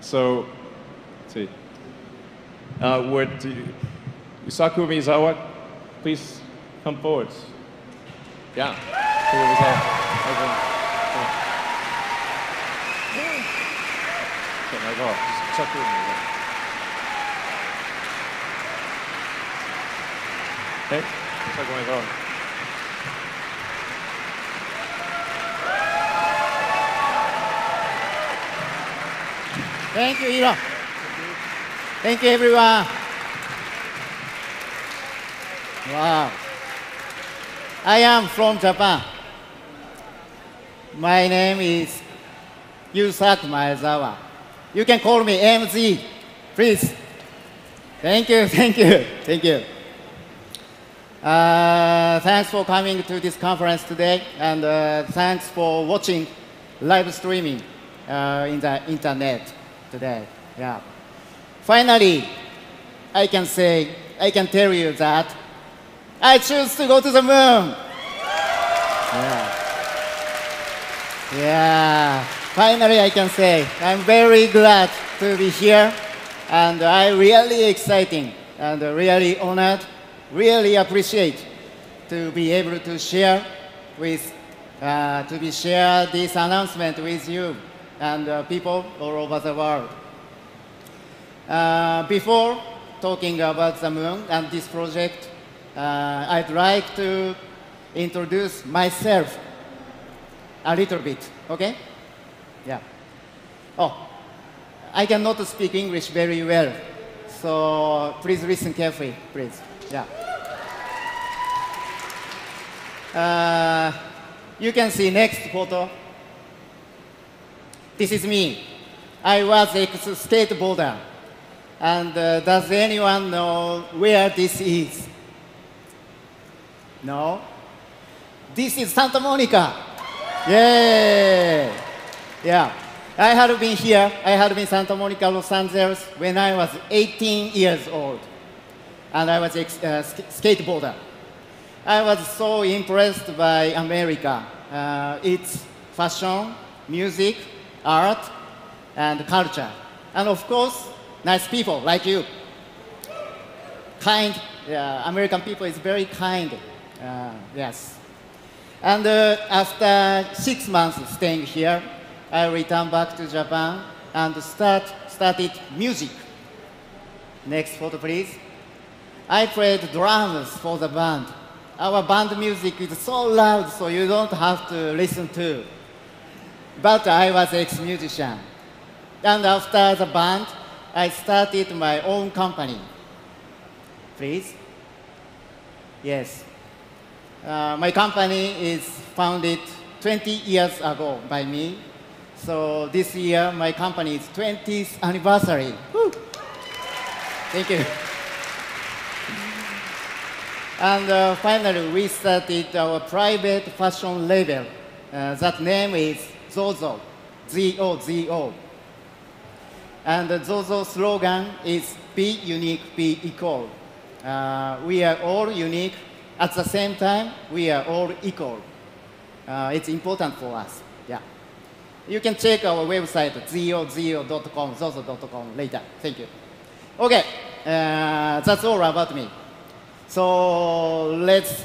So, let's see. Would Yusaku Maezawa please come forward? Yeah. Okay. Thank you, Iroh. Thank you, everyone. Wow. I am from Japan. My name is Yusaku Maezawa. You can call me MZ, please. Thank you, thank you, thank you. Thanks for coming to this conference today, and thanks for watching live streaming in the internet today. Yeah. Finally, I can tell you that I choose to go to the moon. Yeah. Yeah. Finally, I can say I'm very glad to be here, and I'm really exciting and really honored. Really appreciate to be able to share with, to share this announcement with you and people all over the world. Before talking about the moon and this project, I'd like to introduce myself a little bit, okay? Yeah. Oh, I cannot speak English very well, so please listen carefully, please. Yeah. You can see next photo. This is me. I was a skateboarder. And does anyone know where this is? No? This is Santa Monica. Yay! Yeah. I had been Santa Monica, Los Angeles when I was 18 years old. And I was a skateboarder. I was so impressed by America, its fashion, music, art, and culture. And of course, nice people like you. Kind, American people is very kind, yes. And after 6 months staying here, I returned back to Japan and started music. Next photo, please. I played drums for the band. Our band music is so loud, so you don't have to listen to. But I was an ex-musician. And after the band, I started my own company. Please? Yes. My company is founded 20 years ago by me. So this year, my company's 20th anniversary. Woo. Thank you. And finally, we started our private fashion label. That name is Zozo, Z-O-Z-O. And Zozo's slogan is, be unique, be equal. We are all unique. At the same time, we are all equal. It's important for us. Yeah. You can check our website, zozo.com, zozo.com later. Thank you. OK, that's all about me. So let's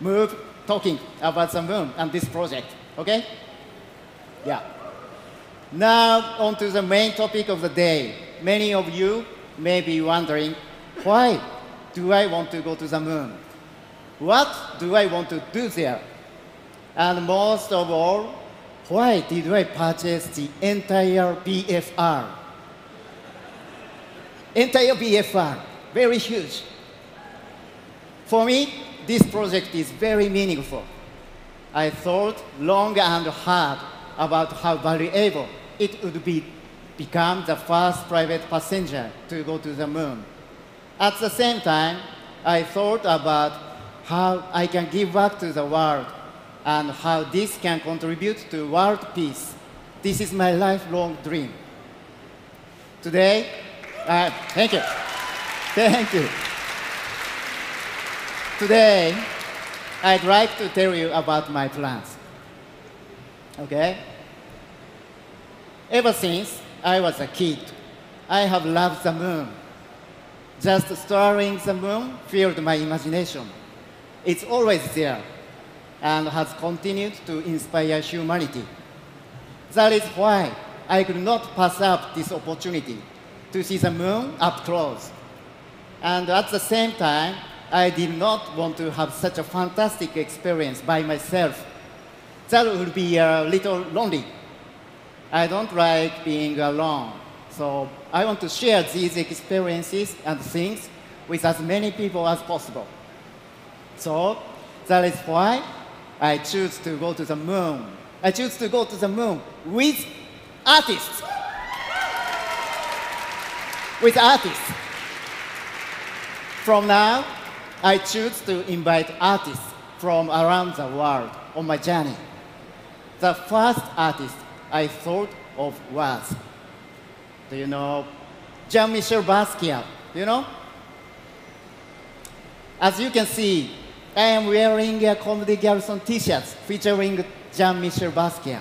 move talking about the moon and this project, okay? Yeah. Now on to the main topic of the day. Many of you may be wondering, why do I want to go to the moon? What do I want to do there? And most of all, why did I purchase the entire BFR? Entire BFR, very huge. For me, this project is very meaningful. I thought long and hard about how valuable it would be become the first private passenger to go to the moon. At the same time, I thought about how I can give back to the world and how this can contribute to world peace. This is my lifelong dream. Today, thank you. Thank you. Today, I'd like to tell you about my plans, okay? Ever since I was a kid. I have loved the moon. Just staring the moon filled my imagination. It's always there and has continued to inspire humanity. That is why I could not pass up this opportunity to see the moon up close. And at the same time, I did not want to have such a fantastic experience by myself. That would be a little lonely. I don't like being alone. So I want to share these experiences and things with as many people as possible. So that is why I choose to go to the moon. I choose to go to the moon with artists. With artists. From now, I choose to invite artists from around the world on my journey. The first artist I thought of was, do you know, Jean-Michel Basquiat, you know? As you can see, I am wearing a Comme des Garçons t-shirt featuring Jean-Michel Basquiat.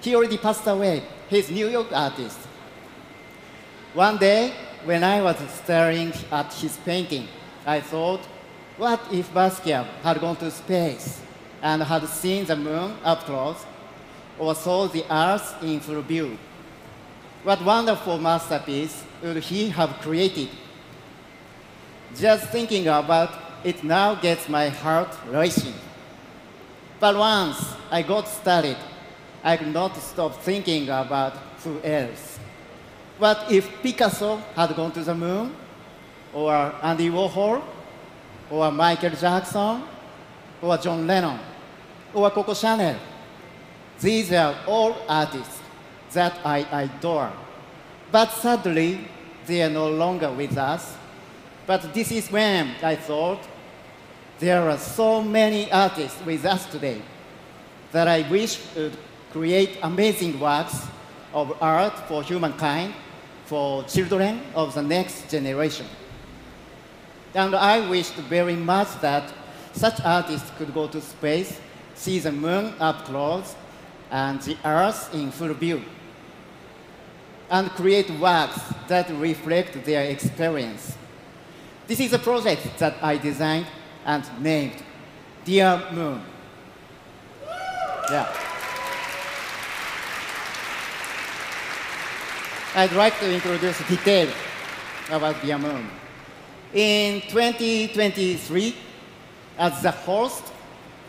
He already passed away. He's a New York artist. One day, when I was staring at his painting, I thought, what if Basquiat had gone to space and had seen the moon up close or saw the Earth in full view? What wonderful masterpiece would he have created? Just thinking about it now gets my heart racing. But once I got started, I could not stop thinking about who else. What if Picasso had gone to the moon? Or Andy Warhol? Or Michael Jackson? Or John Lennon? Or Coco Chanel? These are all artists that I adore. But sadly, they are no longer with us. But this is when I thought, there are so many artists with us today that I wish would create amazing works of art for humankind, for children of the next generation. And I wished very much that such artists could go to space, see the moon up close, and the Earth in full view, and create works that reflect their experience. This is a project that I designed and named Dear Moon. Yeah. I'd like to introduce detail about Dear Moon. In 2023, as the host,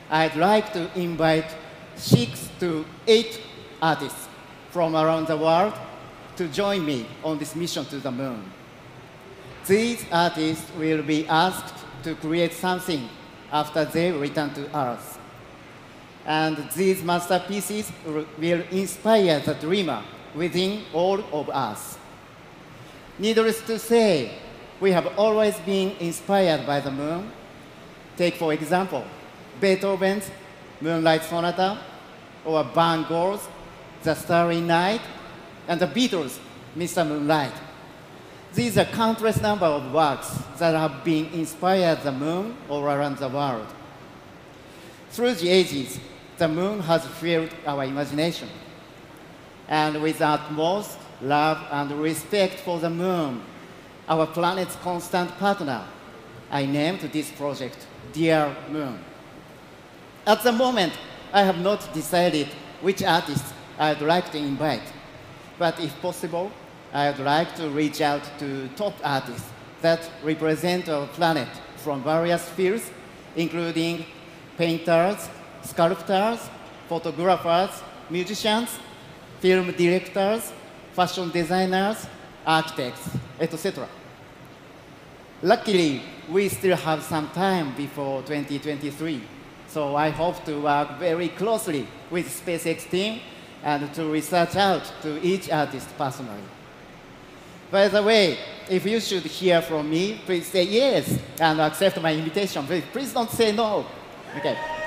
I'd like to invite 6 to 8 artists from around the world to join me on this mission to the moon. These artists will be asked to create something after they return to Earth. And these masterpieces will inspire the dreamer within all of us. Needless to say, we have always been inspired by the moon. Take, for example, Beethoven's Moonlight Sonata, or Van Gogh's The Starry Night, and the Beatles' Mr. Moonlight. These are countless number of works that have been inspired the moon all around the world. Through the ages, the moon has filled our imagination. And with utmost love and respect for the moon, our planet's constant partner, I named this project Dear Moon. At the moment, I have not decided which artists I'd like to invite. But if possible, I'd like to reach out to top artists that represent our planet from various fields, including painters, sculptors, photographers, musicians, film directors, fashion designers, architects, etc. Luckily, we still have some time before 2023. So I hope to work very closely with SpaceX team and to research out to each artist personally. By the way, if you should hear from me, please say yes and accept my invitation. Please don't say no. Okay.